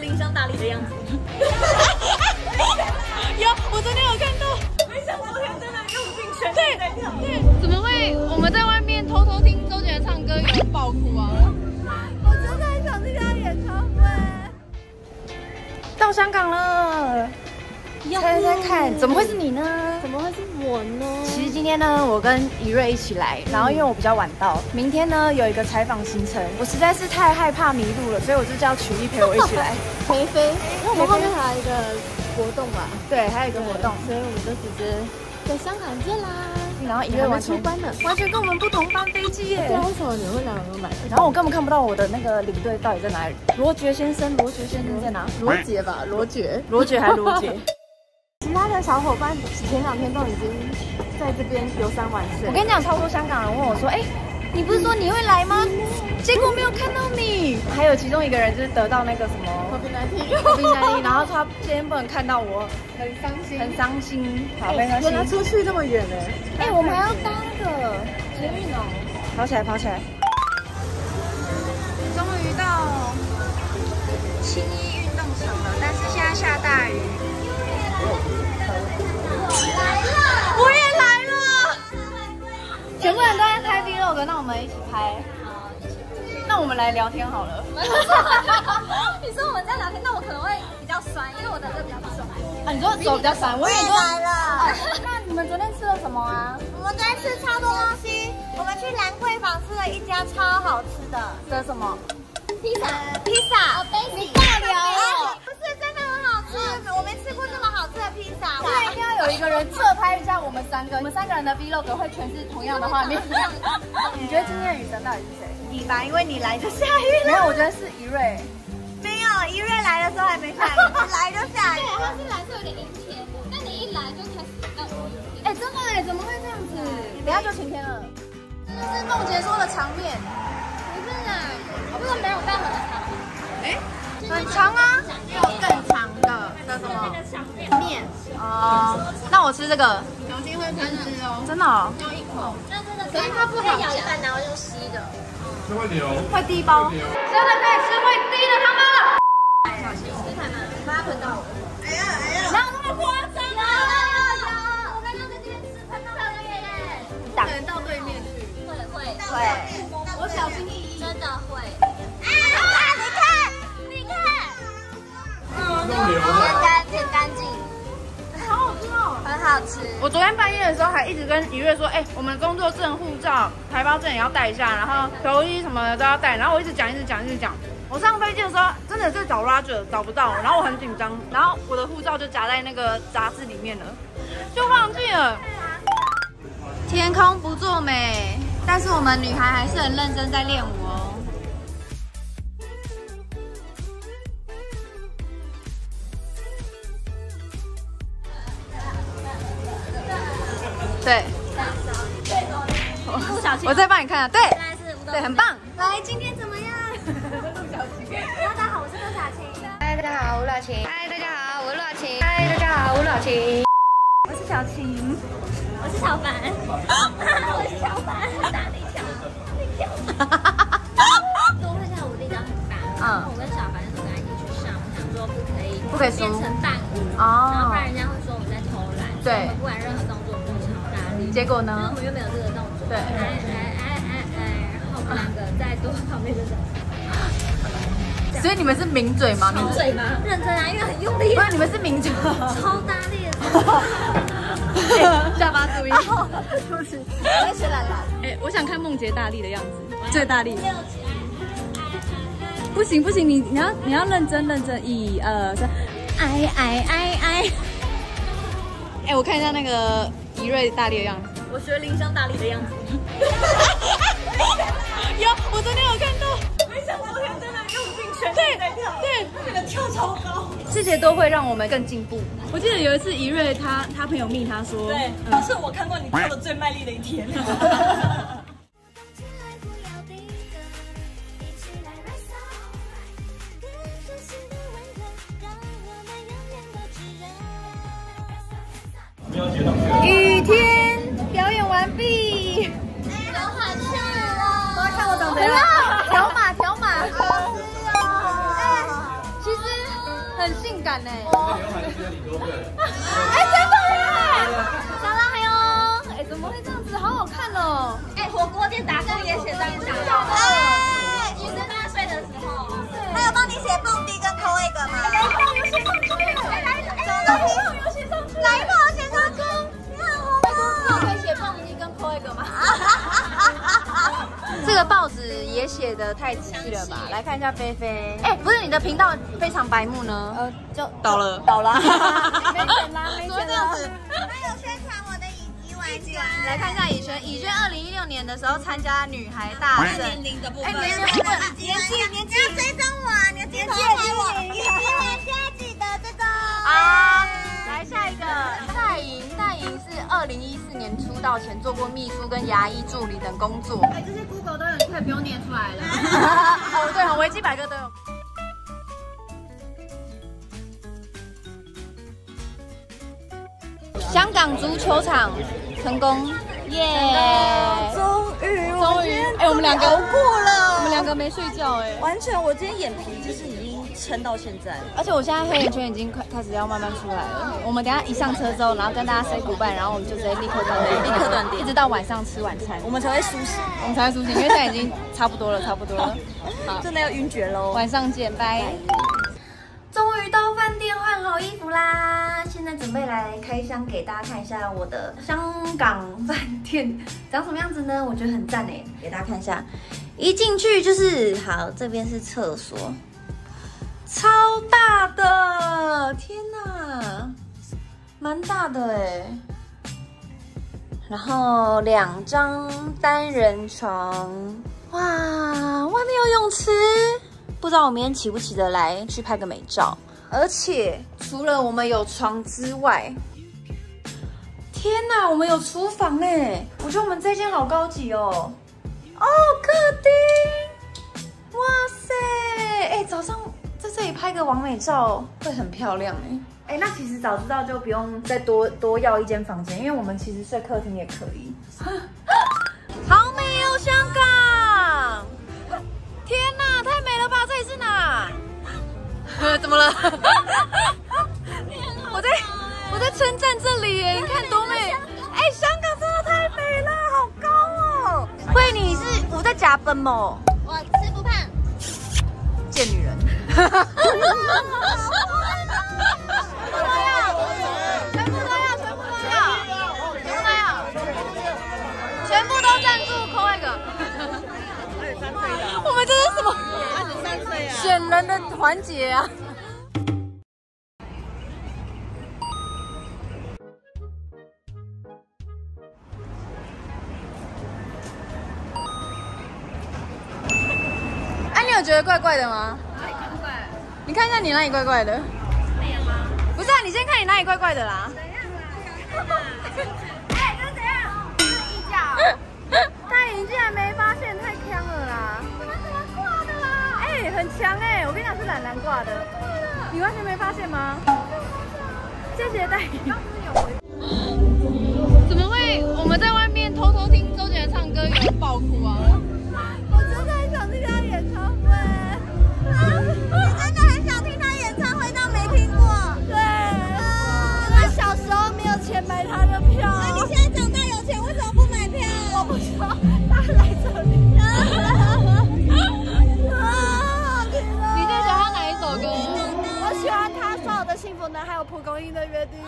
拎箱大礼的样子。有，我昨天有看到。没想到昨天真的用尽全力在跳。对，怎么会？我们在外面偷偷听周杰伦唱歌，有人爆哭啊！我真的很想去他演唱会。到香港了，猜猜看，怎么会是你呢？怎么会是我呢？其实今天呢，我跟怡瑞一起来，然后因为我比较晚到，明天呢有一个采访行程，我实在是太害怕迷路了，所以我就叫曲艺陪我一起来。梅飞，因为我们后面还有一个活动嘛，对，还有一个活动，所以我们就直接在香港见啦。然后怡瑞完全完全跟我们不同班飞机耶。对，为什么你会来我们买？然后我根本看不到我的那个领队到底在哪里。罗杰先生在哪？罗杰吧，罗杰还罗杰。 其他的小伙伴前2天都已经在这边游山玩水。我跟你讲，超多香港人问我说：“哎，你不是说你会来吗？”结果没有看到你。还有其中一个人就是得到那个什么COVID-19，然后他今天不能看到我，很伤心，很伤心。好，没关系。原来出去这么远呢。哎，我们还要搭那个捷运哦。跑起来，跑起来！终于到青衣运动场了，但是现在下大雨。 我也来了，全部人都在拍 vlog， 那我们一起拍。那我们来聊天好了。你说我们在聊天，那我可能会比较酸，因为我的这比较酸。啊，你说手比较酸，我也来了。那你们昨天吃了什么啊？我们昨天吃超多东西，我们去兰桂坊吃了一家超好吃的。吃什么？披萨。披萨。你大聊。 我没吃过这么好吃的披萨，对，一定要有一个人侧拍一下我们三个，我们三个人的 vlog 会全是同样的画面。你觉得今天的雨神到底是谁？你吧，因为你来就下雨了。没有，我觉得是怡瑞。没有，怡瑞来的时候还没下雨，来就下雨。对，他是来是有点阴天，但你一来就开始让我雨天。哎，真的哎，怎么会这样子？等下就晴天了。这就是梦洁说的长面。不是啊，这个没有到很长。哎，很长啊，没有更长。 的什么面哦？那我吃这个，牛筋会分吃哦，真的哦，就一口，但真的，可是它不好咬一半，然后用吸的，就会流，会滴包，真的可以吃会滴的他们。小心吃它们，妈喷到我，哎呀哎呀，哪有那么夸张啊？有，我刚刚在这边吃喷到他们耶，可能到对面去，会，我小心翼翼，真的会。啊，你看，你看。 好吃。我昨天半夜的时候还一直跟怡瑞说，哎、欸，我们工作证、护照、台胞证也要带一下，然后球衣什么的都要带。然后我一直讲。我上飞机的时候真的是找 Roger 找不到，然后我很紧张，然后我的护照就夹在那个杂志里面了，就忘记了。天空不作美，但是我们女孩还是很认真在练舞哦。 对，我再帮你看啊，对，对，很棒。来，今天怎么样？大家好，我是陆小晴。嗨，大家好，我陆小晴。嗨，大家好，我陆小晴。嗨，大家好，我陆小晴。我是小晴，我是小凡，我是小凡，打你跳，你跳。我会在我力量很大，嗯，我跟小凡就跟他一起去上，我想说不可以，不可以变成伴舞哦，然后不然人家会说我们在偷懒，对，不管任何动作。 结果呢？我们又没有这个动作。对。然后我们两个在桌旁边就是。所以你们是抿嘴吗？抿嘴吗？认真啊，因为很用力。不是，你们是抿嘴。超大力的。下巴注意。对不起，我也学懒懒。哎，我想看梦洁大力的样子，最大力。不行不行，你要认真，1、2、3，哎。哎，我看一下那个。 怡瑞大力的样子，我学林湘大力的样子。有，我昨天有看到，没想到昨天真的用尽全力在跳，对，那个跳超高。这些都会让我们更进步。我记得有一次怡瑞他朋友密他说，对，是我看过你跳的最卖力的一天。雨天表演完毕，好好笑哦！我要看我长怎样，条码。哎，其实。很性感哎、欸。哎、欸，真的耶！沙拉还有，哎、欸，怎么会这样子？好好看哦！哎、欸，火锅店打工也写这样打工。哎，女生在睡的时候。还有帮你写蹦迪跟扣一个吗？来，我游戏上去。来，游戏上去。来吧，我写上去。你好红啊！可以写蹦迪跟扣一个吗？这个报纸也写的太仔细了吧？来看一下菲菲。哎，不是你的频道非常白目呢？就倒了。没钱啦，没钱啦。还有宣传我的影集玩家。来看一下以轩2016年的时候参加女孩大赛。年龄的部分。哎，年纪要追踪我，年纪要记得追踪。啊，来下一个戴莹是2014年出道前做过秘书跟牙医助理等工作。哎，这些 Google 都有，你可以不用念出来了。哦，对哦，维基百科都有。香港足球场成功，耶！终于，哎，我们两个熬过了，我们两个没睡觉，哎，完全，我今天眼皮就是已经撑到现在，而且我现在黑眼圈已经快开始要慢慢出来了。我们等一下一上车之后，然后跟大家 say goodbye， 然后我们就直接立刻断电，一直到晚上吃晚餐，我们才会苏醒，因为现在已经差不多了，好，真的要晕厥喽。晚上见，拜。终于到饭店换好衣服啦！现在准备来开箱给大家看一下我的香港饭店长什么样子呢？我觉得很赞哎，给大家看一下。一进去就是好，这边是厕所，超大的，天哪，蛮大的哎。然后2张单人床，哇，外面有泳池。不知道我明天起不起得来去拍个美照，而且除了我们有床之外，天哪，我们有厨房哎！我觉得我们这间好高级哦。哦，客厅，哇塞，哎，早上在这里拍个完美照会很漂亮哎。哎，那其实早知道就不用再多要一间房间，因为我们其实睡客厅也可以。好美哦，香港！天哪，太美了吧！这里是哪？怎么了？我在称赞这里耶，你看多美！哎，香港真的太美了，好高哦！喂，你是我在假奔吗？我吃不胖，贱女人！全部都赞助扣一个。我们这是什么？23岁啊！选人的环节啊！哎、啊，你有觉得怪怪的吗？哪里怪怪？你看一下你哪里怪怪的。没有吗？不是啊，你先看你哪里怪怪的啦。怎样啦？哎，这怎样？这是衣架。戴莹竟然没发现，太强了啦！怎么挂的啦？哎，很强哎！我跟你讲是懒懒挂的，你完全没发现吗？谢谢戴莹。怎么会？我们在外面偷偷听周杰伦唱歌，有人爆哭啊！我真的很想听他演唱会，我真的很想听他演唱会，但没听过。对，因为小时候没有钱买他的票。那你现在长大有钱，为什么不买票？我不知道。幸福男还有蒲公英的约定。